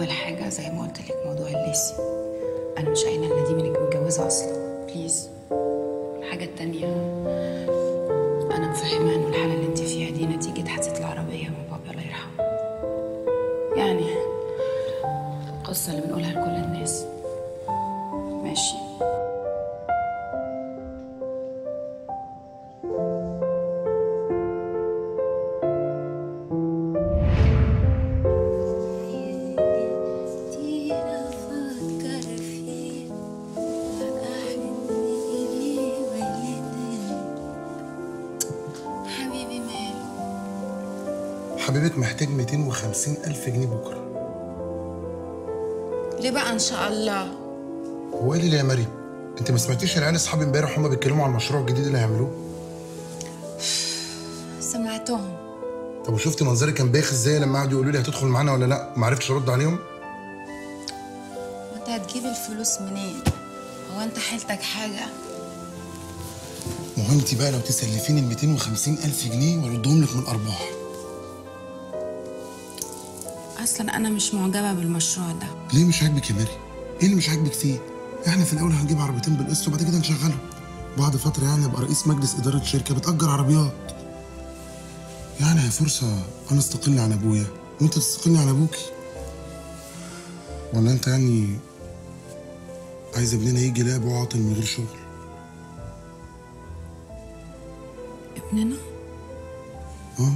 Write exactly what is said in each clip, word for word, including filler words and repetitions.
اول حاجه زي ما قلت لك موضوع الليسي، انا مش قايله ان دي منك متجوزه اصلا بليز. الحاجه التانيه انا مفهمه ان الحاله اللي انت فيها دي نتيجه حادثه العربيه من بابي الله يرحمه، يعني القصه اللي بنقولها لكل الناس. ماشي حبيبك، محتاج مئتين وخمسين ألف جنيه بكره. ليه بقى؟ ان شاء الله. هو ايه اللي يا مريم؟ انت ما سمعتيش العيال اصحابي امبارح هما بيتكلموا عن المشروع الجديد اللي هيعملوه؟ سمعتهم. طب وشفتي منظري كان بايخ ازاي لما قعدوا يقولوا لي هتدخل معانا ولا لا؟ ما عرفتش ارد عليهم؟ وانت هتجيب الفلوس منين؟ هو انت حيلتك حاجه؟ ما هو انت بقى لو تسلفيني ال مئتين وخمسين ألف جنيه واردهم لك من ارباح. اصلا انا مش معجبه بالمشروع ده. ليه مش عاجبك يا ماري؟ ايه اللي مش عاجبك فيه؟ احنا في الاول هنجيب عربيتين بالقسط وبعد كده نشغلهم، بعد فتره يعني ابقى رئيس مجلس اداره شركه بتاجر عربيات. يعني هي فرصه انا استقل عن ابويا وانت تستقلي عن ابوكي. ولا انت يعني عايزه ابننا يجي لاعب وعاطل من غير شغل؟ ابننا؟ اه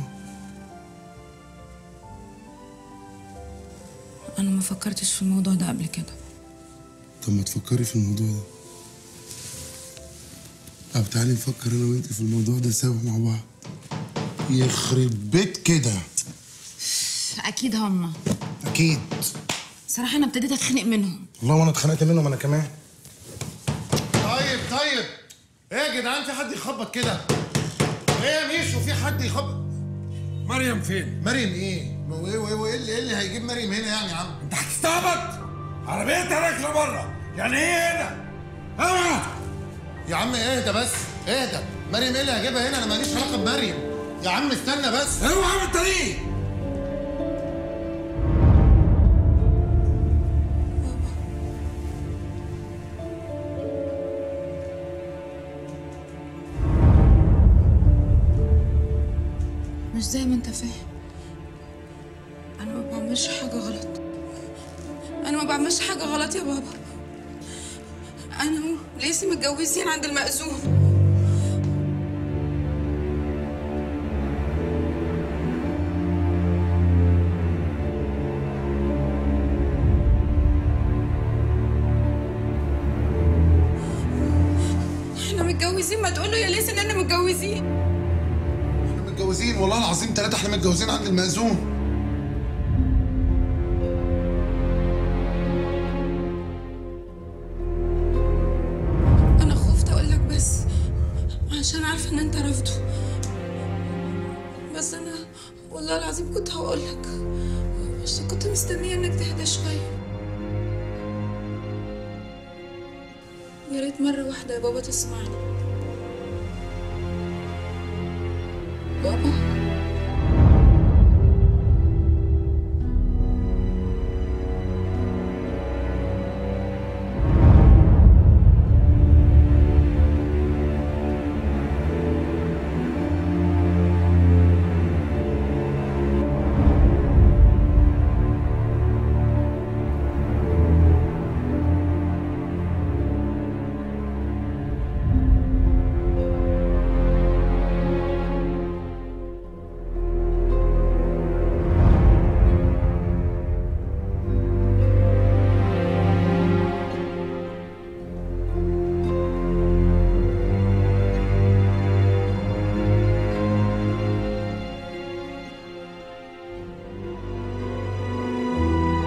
أنا ما فكرتش في الموضوع ده قبل كده. طب ما تفكري في الموضوع ده. طب تعالي نفكر أنا وأنت في الموضوع ده سوا مع بعض. يخرب بيت كده. أكيد هما. أكيد. صراحة أنا ابتديت أتخنق منهم. والله وأنا اتخنقت منهم أنا كمان. طيب طيب. إيه يا جدعان في حد يخبط كده؟ إيه يا ميشو في حد يخبط؟ مريم فين؟ مريم إيه؟ وايه وايه اللي ايه اللي هيجيب مريم هنا يعني يا عم؟ انت هتستعبط؟ عربيتها راكنه بره، يعني ايه هنا؟ اه يا عم اهدى بس، اهدى. مريم ايه اللي هجيبها هنا؟ انا ماليش علاقه بمريم يا عم، استنى بس. اوعى من الطريق. مش زي ما انت فاهم، أنا ما بعملش حاجة غلط. أنا ما بعملش حاجة غلط يا بابا. أنا وليسي متجوزين عند المأذون. إحنا متجوزين، ما تقول له يا ليسي إن إحنا متجوزين. إحنا متجوزين والله العظيم ثلاثة، إحنا متجوزين عند المأذون. عشان عارفه ان انت رافضه، بس انا والله العظيم كنت هقولك، بس كنت مستنيه انك تهدى شويه. يا ريت مره واحده يا بابا تسمعني. بابا